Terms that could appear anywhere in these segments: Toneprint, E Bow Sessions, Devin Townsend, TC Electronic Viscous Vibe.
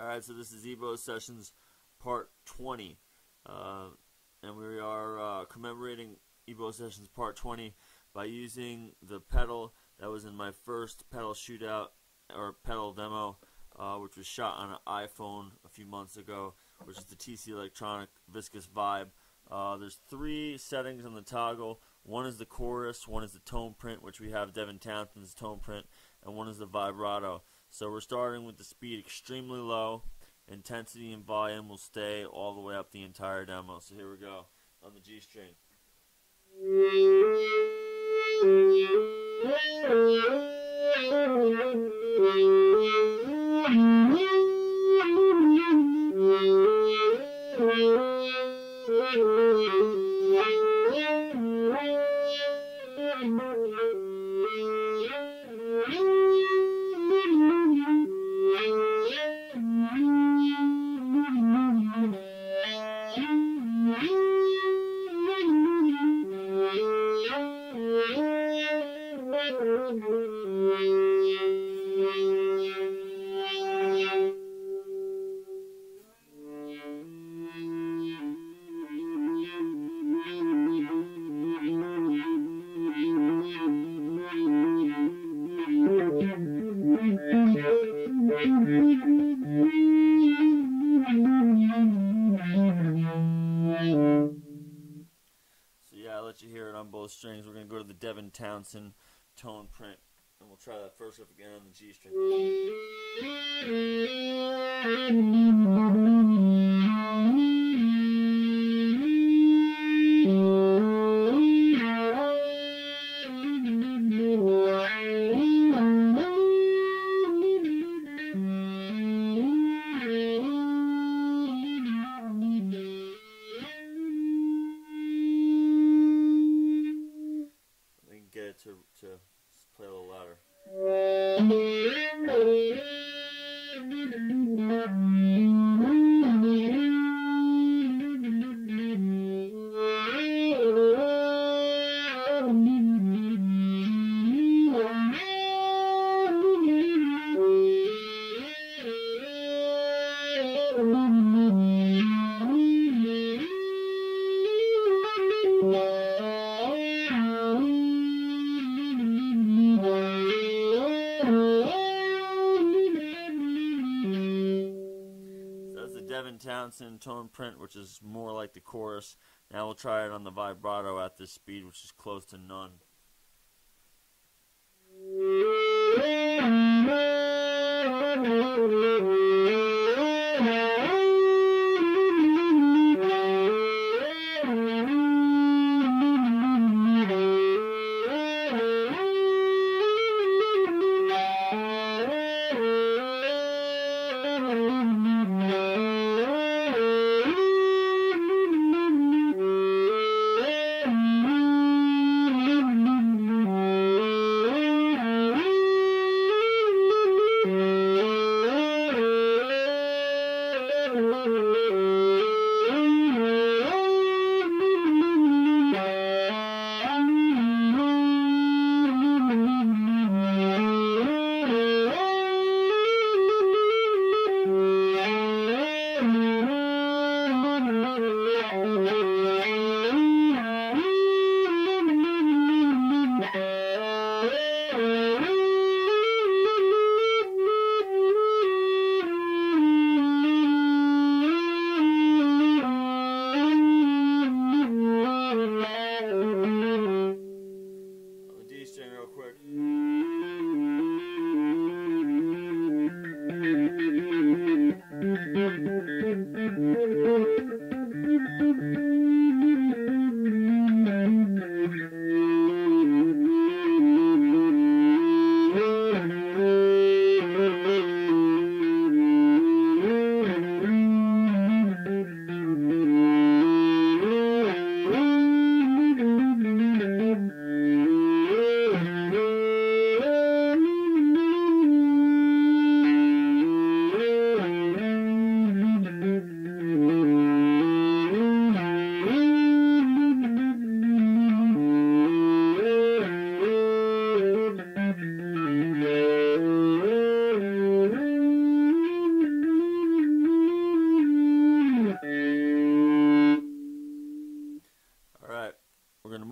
Alright, so this is E Bow Sessions Part 20. And we are commemorating E Bow Sessions Part 20 by using the pedal that was in my first pedal shootout or pedal demo, which was shot on an iPhone a few months ago, which is the TC Electronic Viscous Vibe. There's three settings on the toggle. One is the chorus, one is the tone print, which we have Devin Townsend's tone print, and one is the vibrato. So we're starting with the speed extremely low. Intensity and volume will stay all the way up the entire demo. So here we go on the G string. You hear it on both strings. We're going to go to the Devin Townsend tone print, and we'll try that first up again on the G string. To play a little louder. Devin Townsend tone print, which is more like the chorus. Now we'll try it on the vibrato at this speed, which is close to none.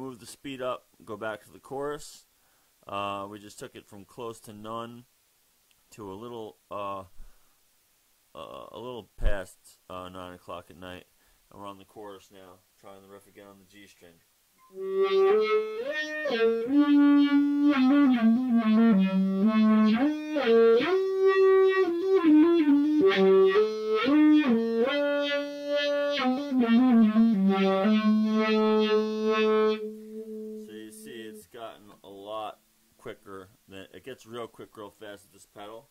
move the speed up, go back to the chorus. We just took it from close to none to a little past 9 o'clock at night, and we're on the chorus now, trying the riff again on the G string. So you see it's gotten a lot quicker, than it gets real quick, real fast with this pedal.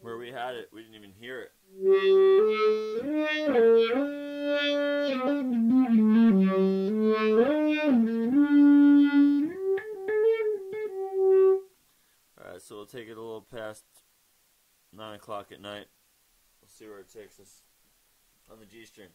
Where we had it, we didn't even hear it. Alright, so we'll take it a little past 9 o'clock at night. We'll see where it takes us on the G string.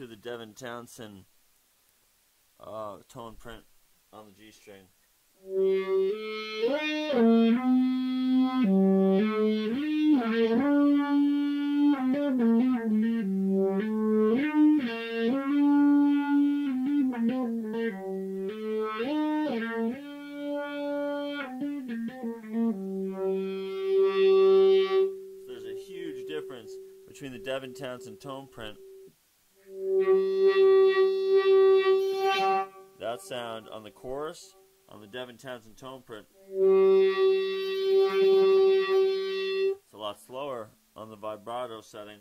The Devin Townsend tone print on the G string. So there's a huge difference between the Devin Townsend tone print. That sound on the chorus, on the Devin Townsend tone print, it's a lot slower on the vibrato setting.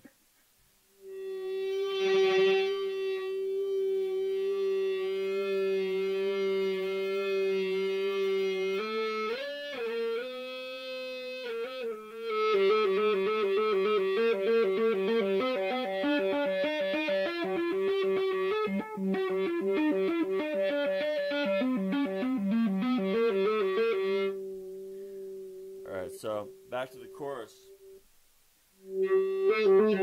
So, back to the chorus. Back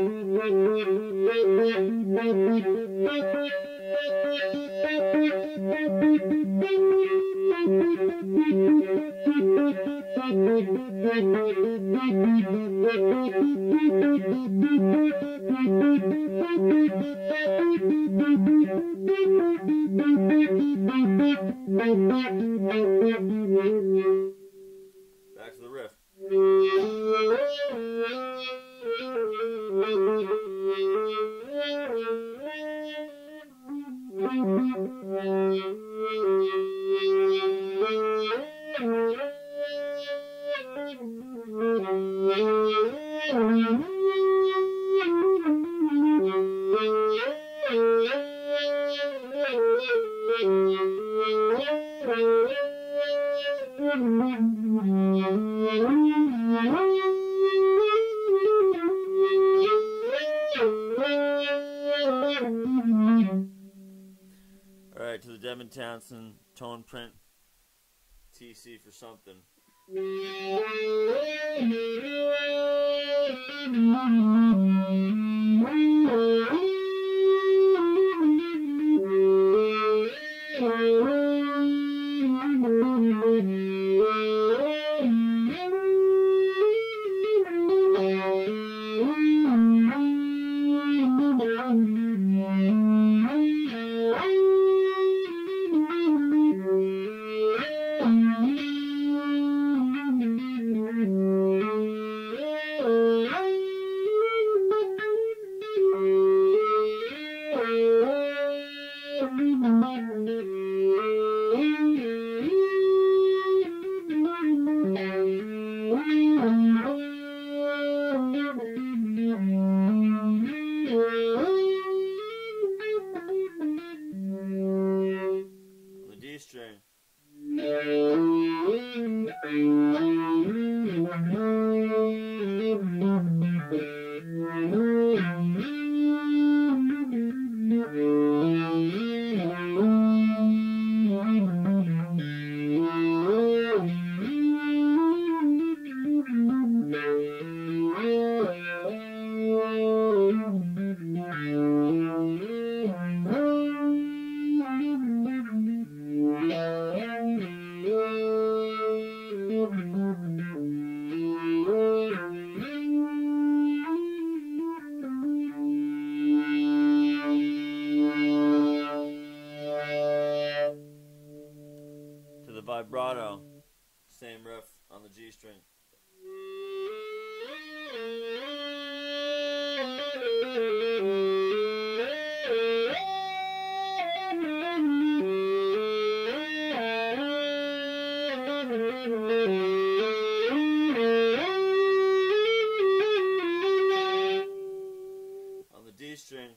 to the riff. Devin Townsend, Toneprint, TC for something. Vibrato, same riff on the G string. On the D string.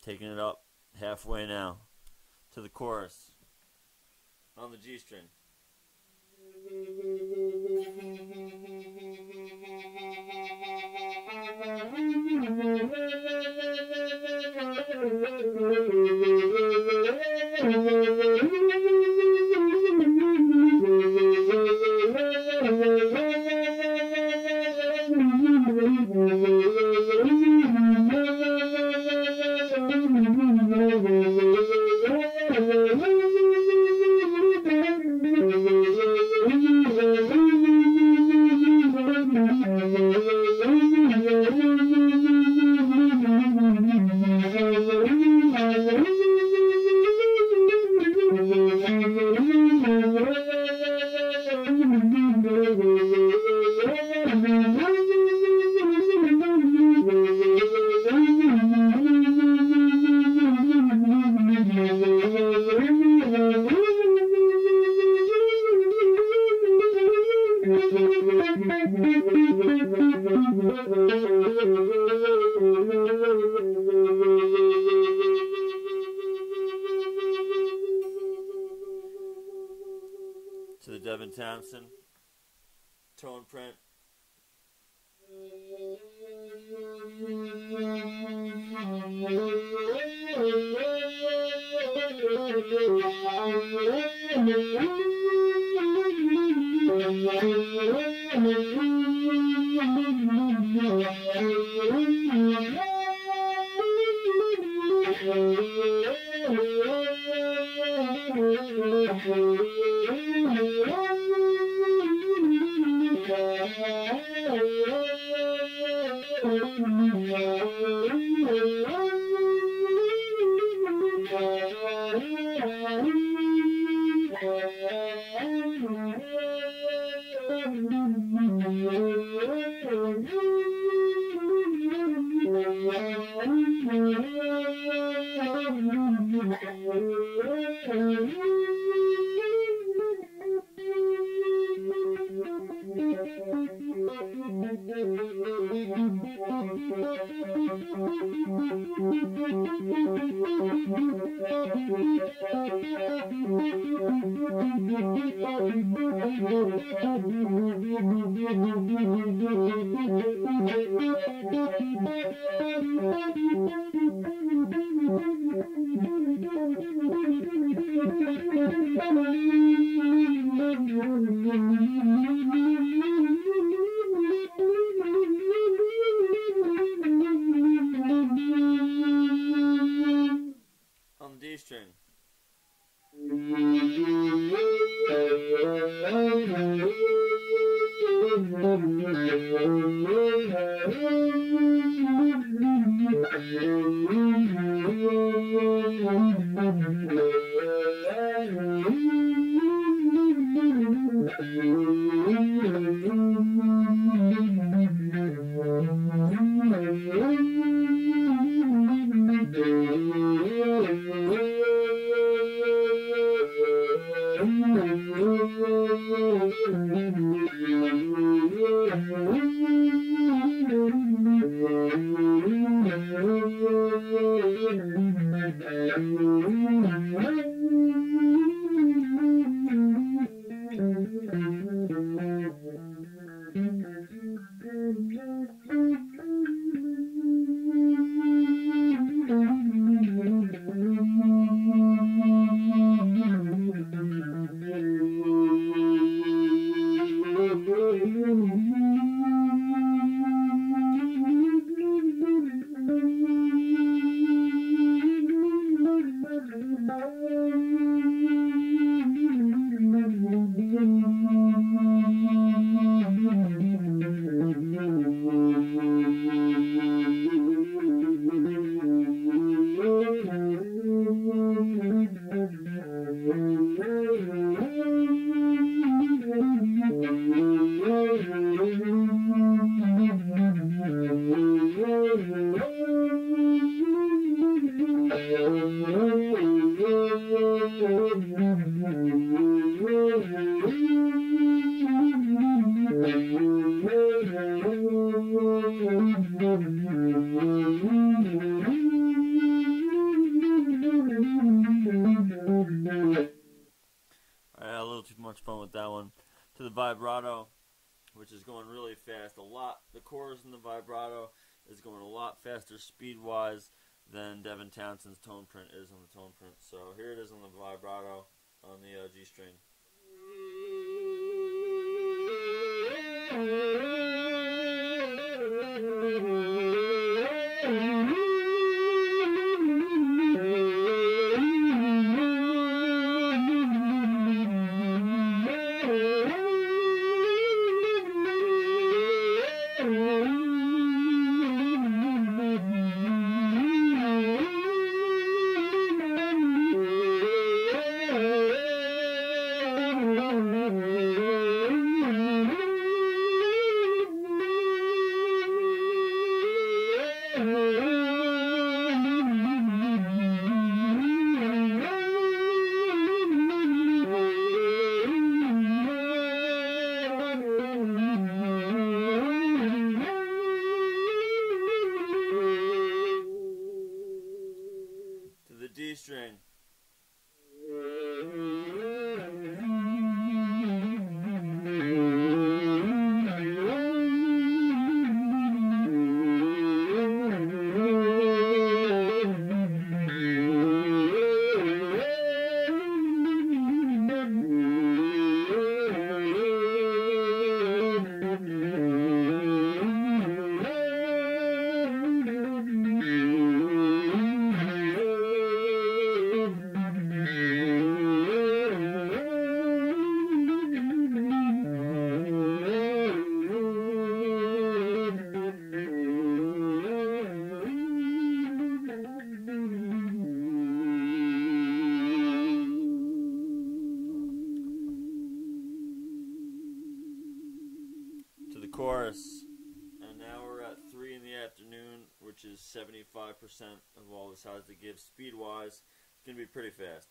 Taking it up halfway now to the chorus on the G string. To the Devin Townsend, Toneprint. Speed-wise than Devin Townsend's Toneprint is on the Toneprint. So here it is on the vibrato on the G string. course. And now we're at 3 in the afternoon, which is 75% of all the size they give speed-wise. It's going to be pretty fast.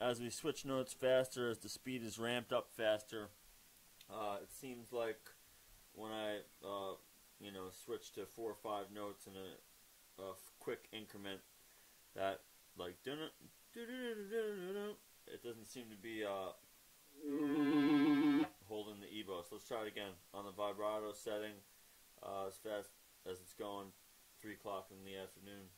As we switch notes faster, as the speed is ramped up faster, it seems like when I you know, switch to 4 or 5 notes in a quick increment, that like it doesn't seem to be holding the E bow. So let's try it again on the vibrato setting, as fast as it's going, 3 o'clock in the afternoon.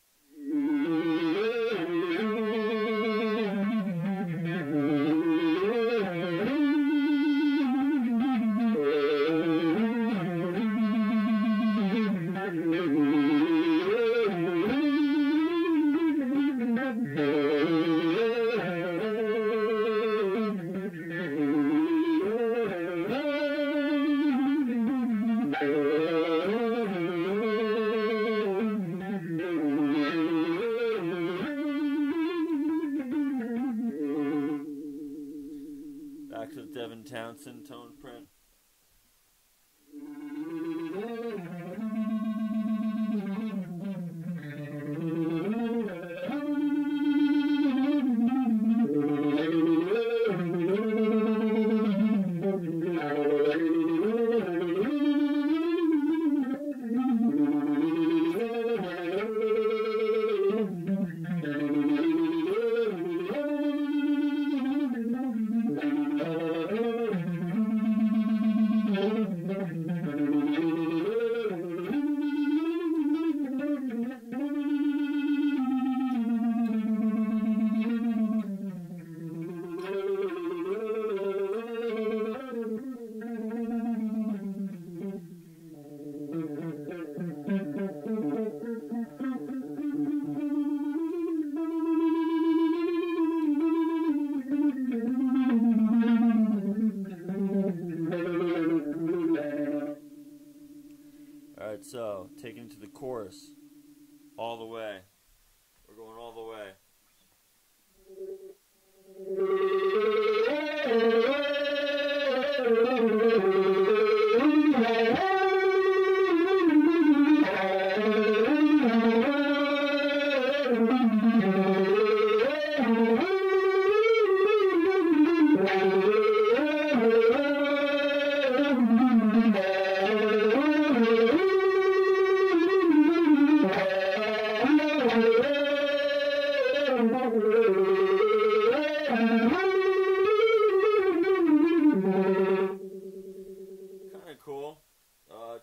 Back to Devin Townsend, Toneprint. So, taking it to the chorus, all the way. We're going all the way.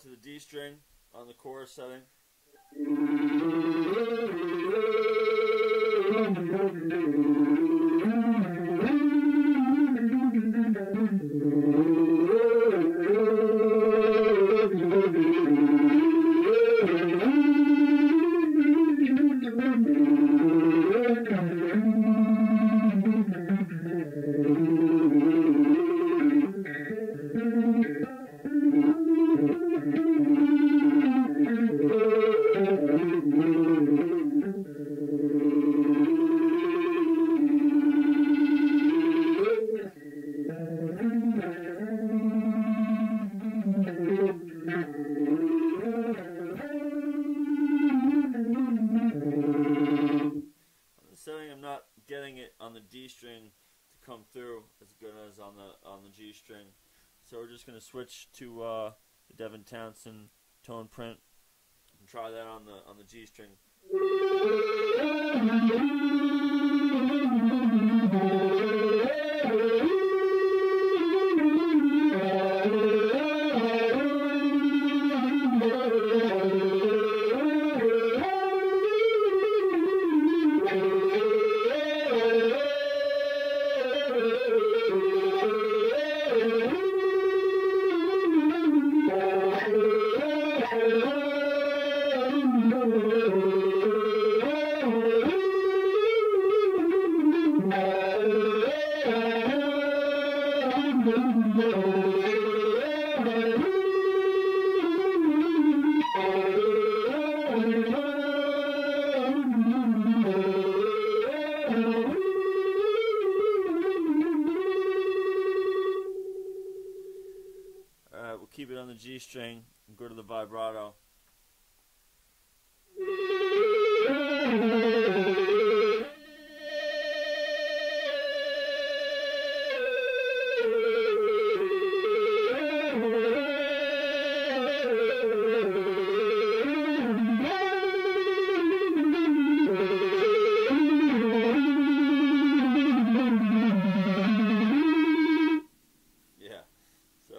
To the D string on the chorus setting. String to come through as good as on the G string, so we're just going to switch to the Devin Townsend tone print and try that on the G string. Keep it on the G string and go to the vibrato.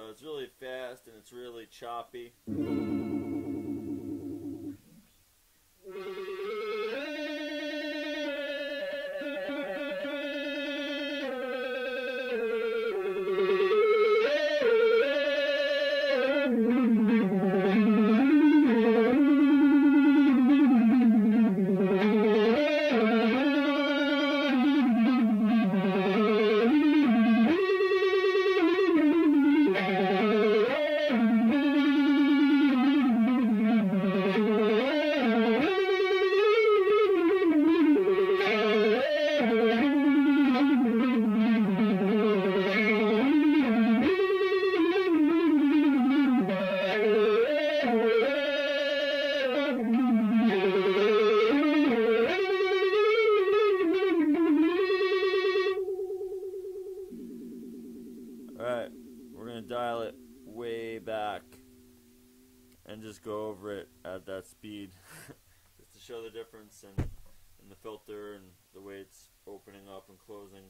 So it's really fast and it's really choppy. And the filter and the way it's opening up and closing.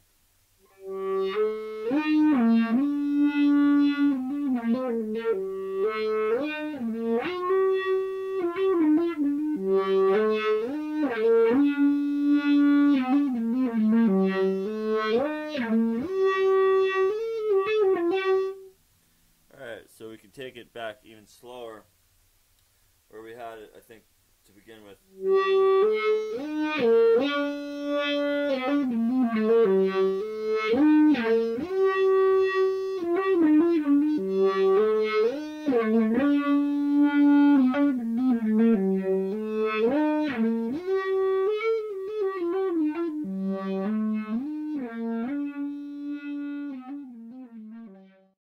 Alright, so we can take it back even slower, where we had it, I think, to begin with.